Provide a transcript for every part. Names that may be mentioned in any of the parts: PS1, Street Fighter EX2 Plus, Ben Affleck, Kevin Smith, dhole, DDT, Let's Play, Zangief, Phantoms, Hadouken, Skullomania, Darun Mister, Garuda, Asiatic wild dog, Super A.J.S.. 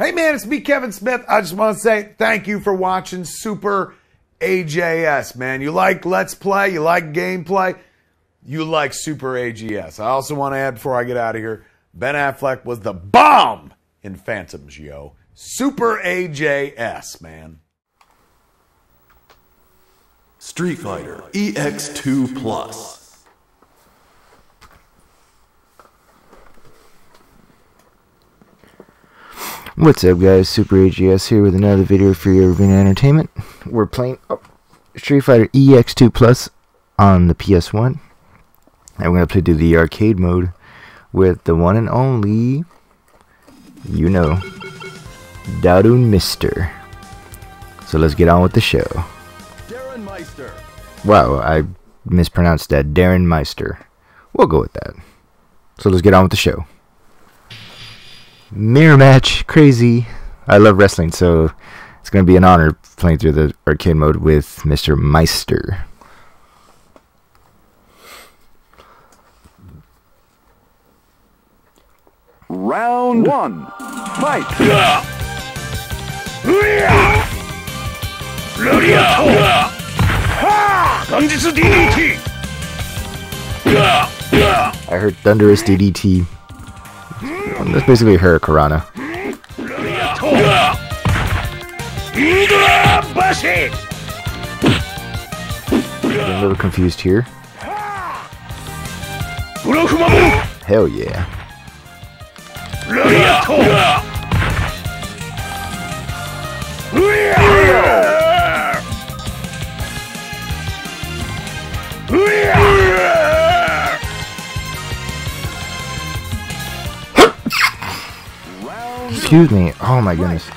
Hey man, it's me, Kevin Smith. I just want to say thank you for watching Super A.J.S., man. You like Let's Play, you like gameplay, you like Super A.J.S. I also want to add before I get out of here, Ben Affleck was the bomb in Phantoms, yo. Super A.J.S., man. Street Fighter EX2 Plus. What's up, guys? Super A.J.S. here with another video for your arena entertainment. We're playing Street Fighter EX2 Plus on the PS1, and we're gonna play through the arcade mode with the one and only, you know, Darun Mister. So let's get on with the show. Darun Mister. Wow, I mispronounced that. Darun Mister. We'll go with that. So let's get on with the show. Mirror match, crazy. I love wrestling, so it's going to be an honor playing through the arcade mode with Mr. Meister. Round one, fight! I heard thunderous DDT. That's basically her Karana. I'm a little confused here. Hell yeah. Excuse me, oh my goodness.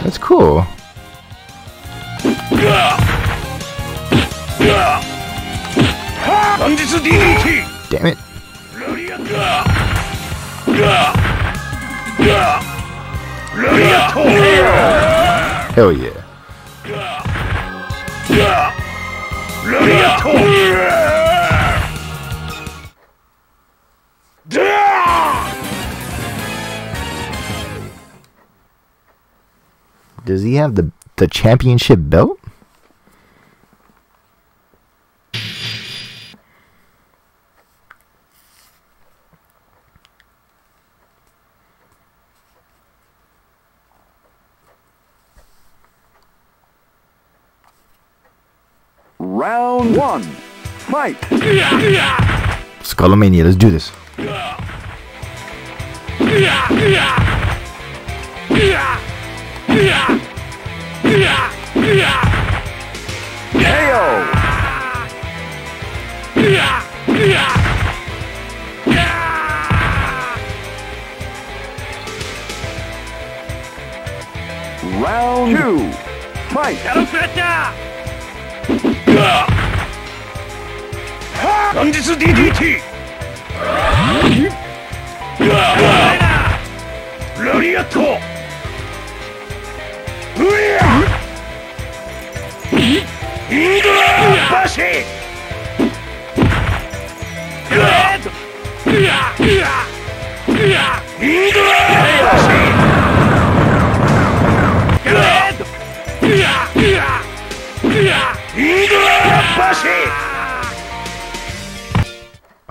That's cool. Damn it. Hell yeah. Does he have the championship belt? Round one, fight! Skullomania, let's do this. KO! Round two, fight! DDT.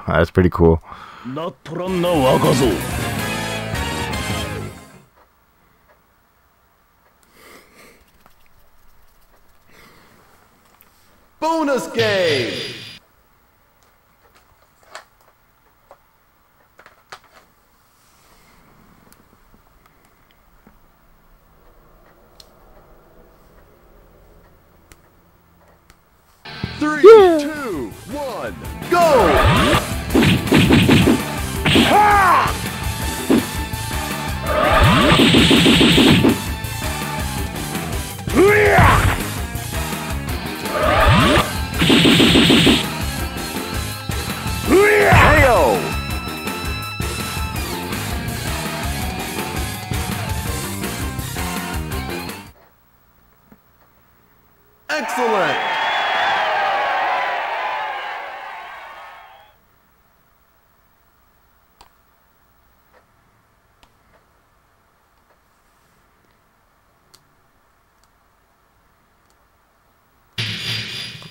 That's pretty cool. Bonus game. Three, yeah. 2, 1, go. KO. Excellent.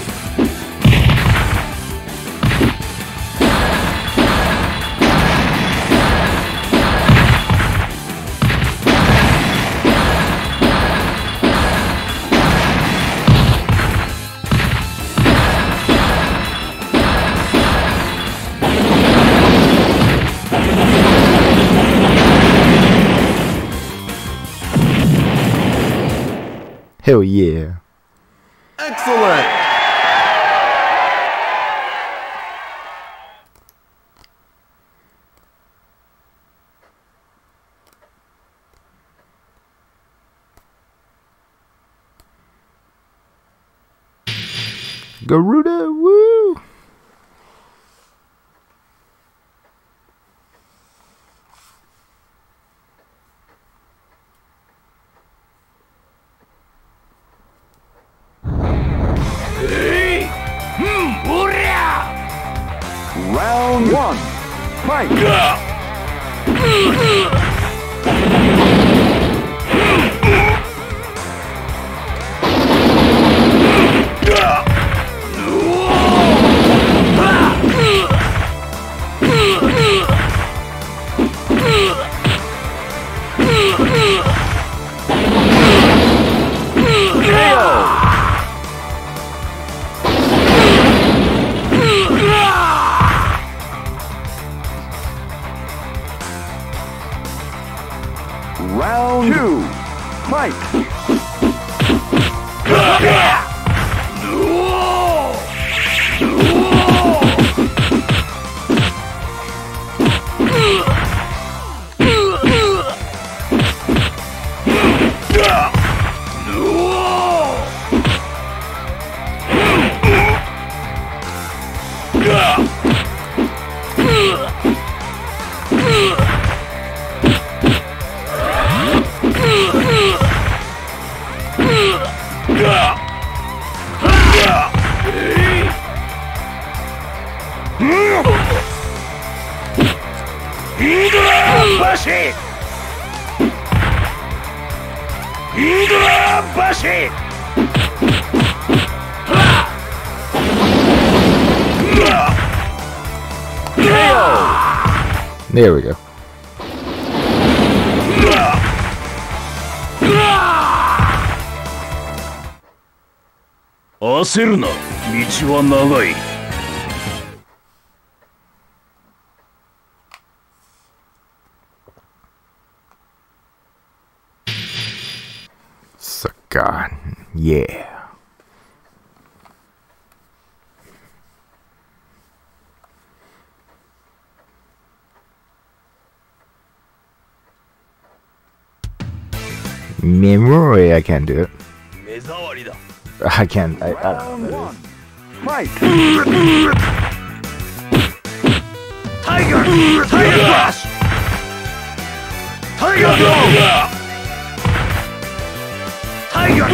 Hell yeah. Excellent. Garuda, woo! Round one, fight! Round two, fight! There we go. Sucker, yeah. Memory, I can't do it. I can't. I don't know. Fight! Tiger! Tiger Flash! Tiger Blow! Tiger!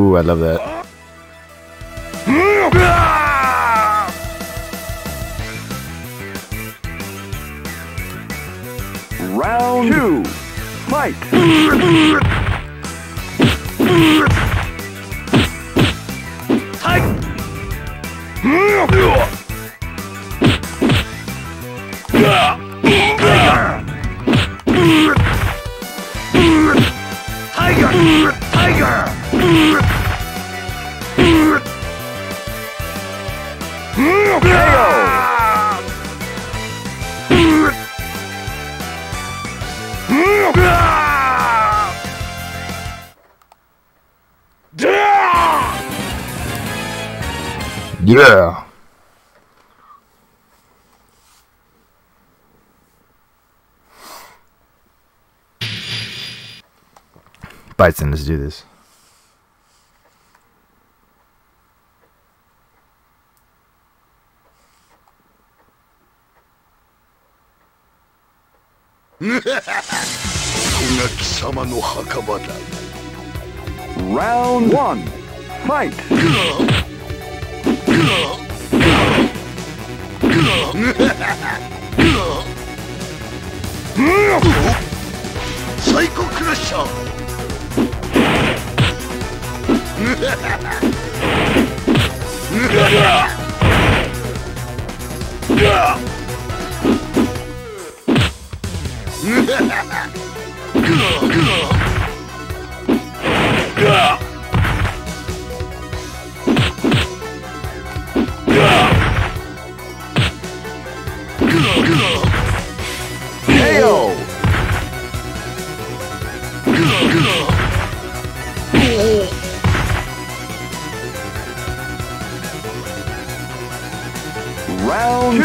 Ooh, I love that. Round two, fight! Yeah. Bison, let's do this. Round one, fight. Psycho Crusher.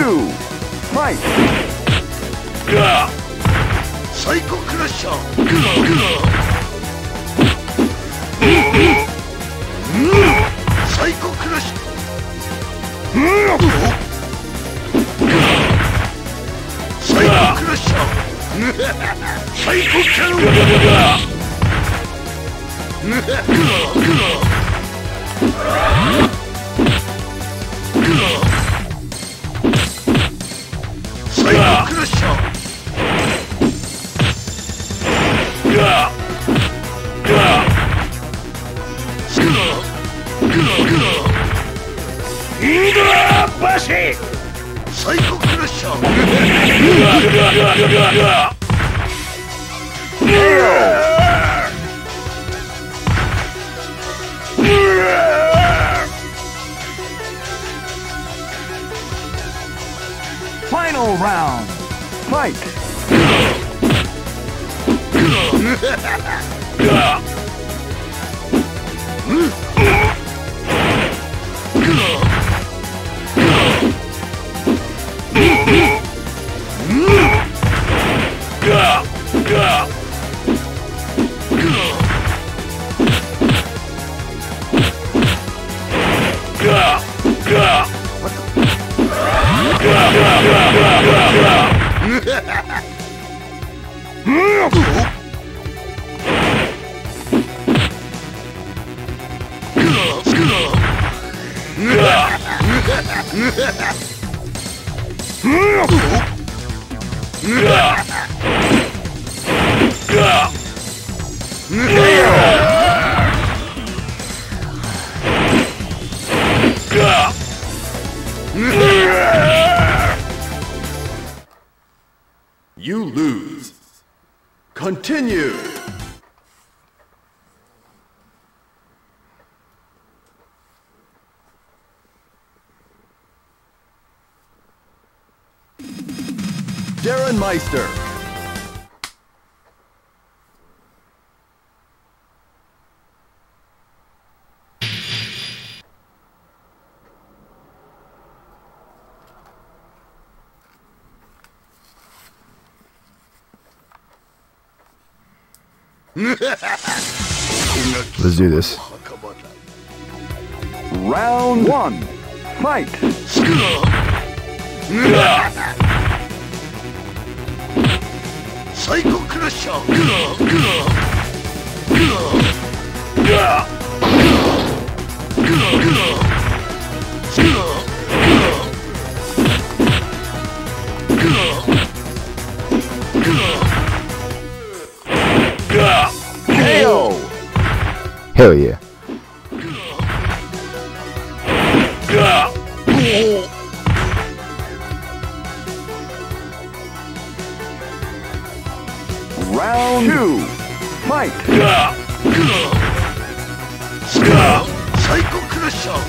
two, fight! Psycho Crusher! Psycho Crusher! Psycho Crusher! Psycho Crusher! Psycho Crusher! Final round! Fight! You lose. Continue. Darun Mister. Let's do this. Round one, fight. Psycho Crusher. Hell yeah. Round two, fight. Psycho Crusher.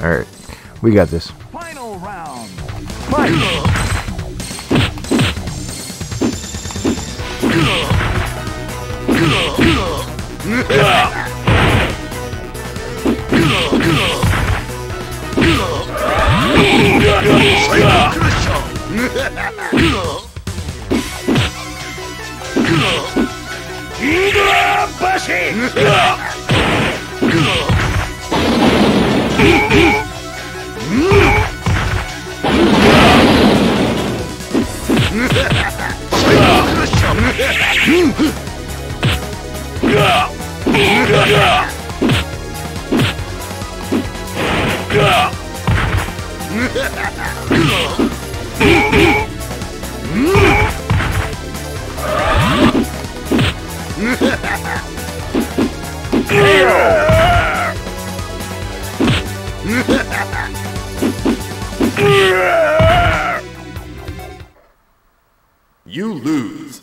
Alright, we got this. Final round. Fight. You lose.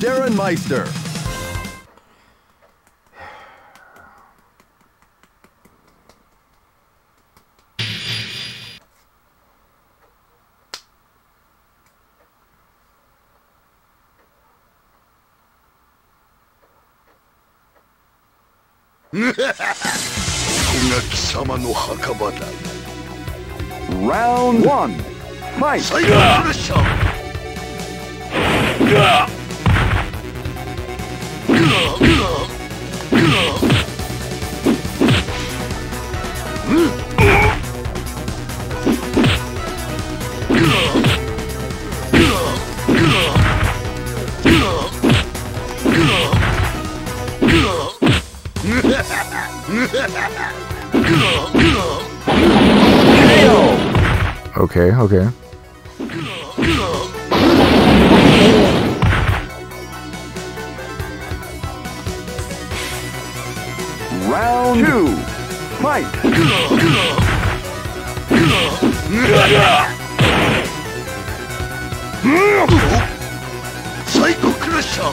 Darun Mister. Round one. Fight. Okay, okay. Round two. Fight. Psycho Crusher.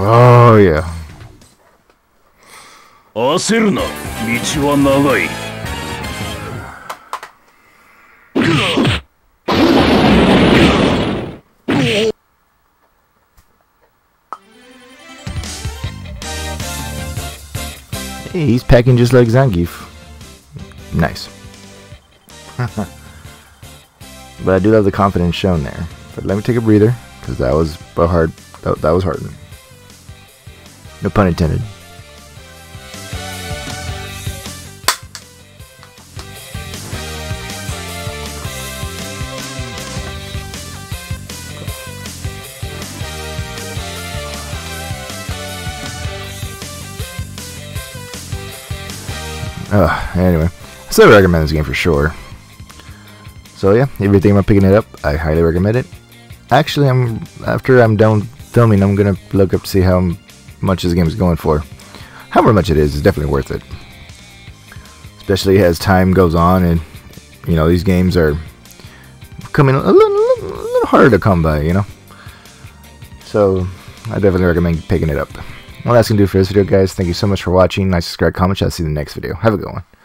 Oh yeah. 焦るな。道は長い。 Hey, he's packing just like Zangief. Nice. But I do love the confidence shown there. But let me take a breather, because that was hard. That was hard. No pun intended. Anyway, I still recommend this game for sure. So yeah, if you're thinking about picking it up, I highly recommend it. Actually, after I'm done filming, I'm gonna look up to see how much this game is going for. However much it is, it's definitely worth it. Especially as time goes on, and you know these games are becoming a little harder to come by. You know, so I definitely recommend picking it up. Well, that's gonna do for this video, guys. Thank you so much for watching. Like, subscribe, comment, I'll see you in the next video. Have a good one.